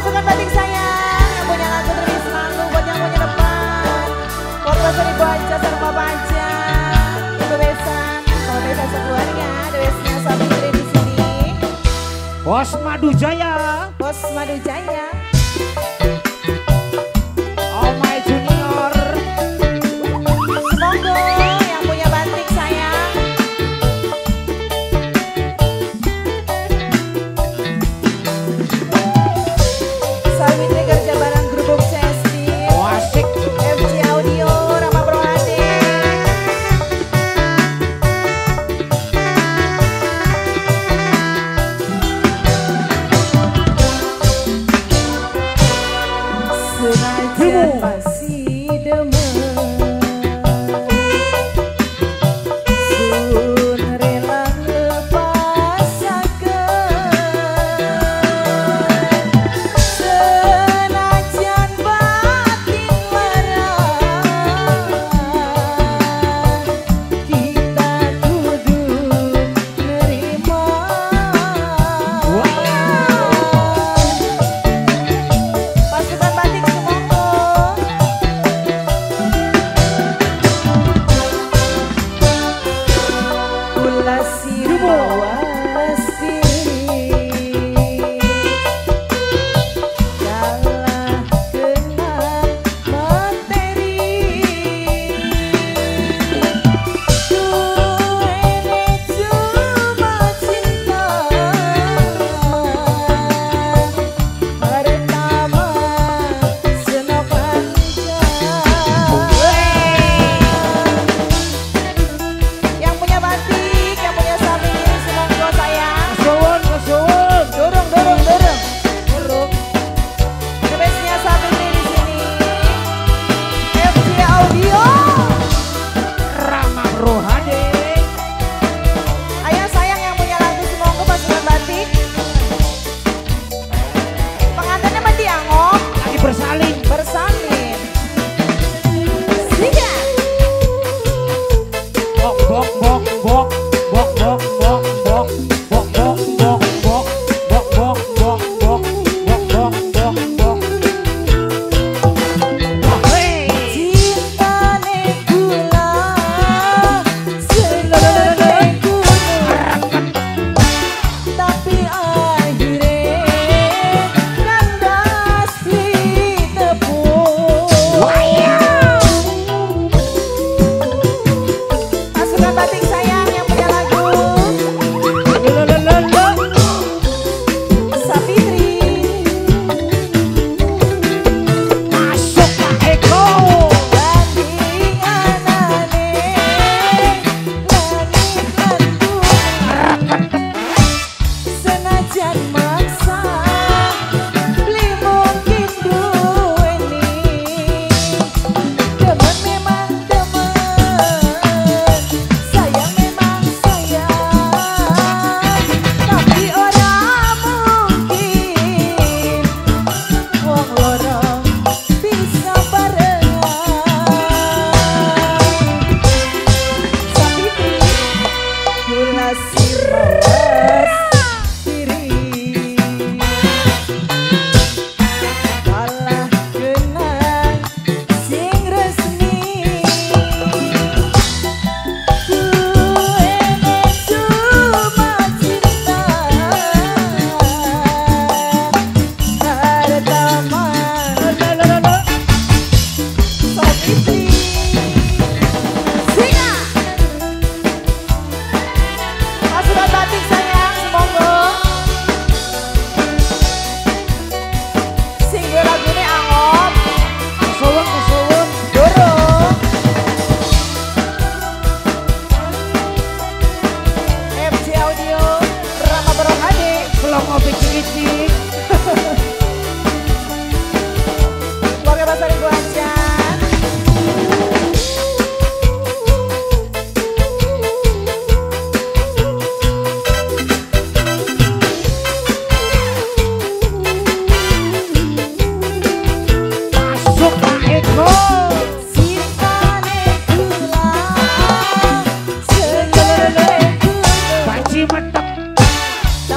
pasukan batik sayang, yang punya lagu terus malu, buat yang punya depan. Foto seri baca serba baca, itu besan, kalau besa sekeluarga, ada besnya suami istri di sini. Bos Madu Jaya, Bos Madu Jaya.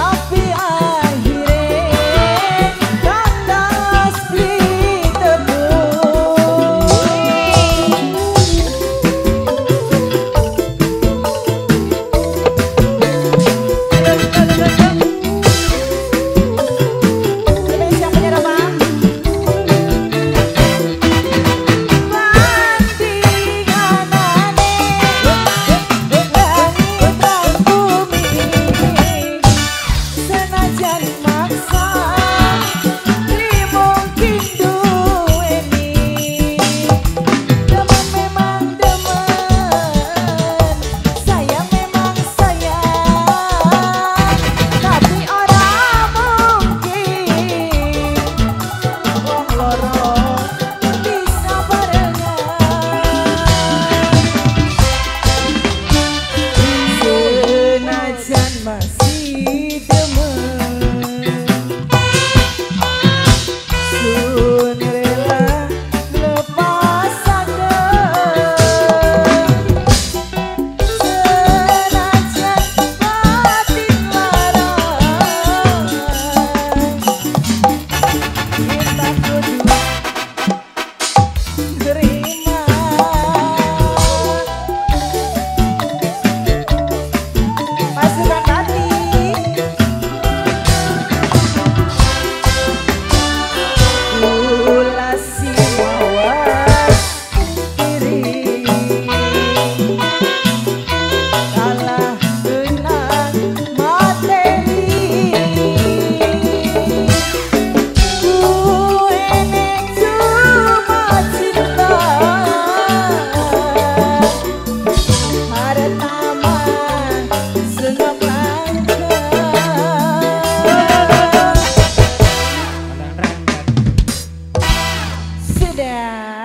Tapi akhirnya Sudah.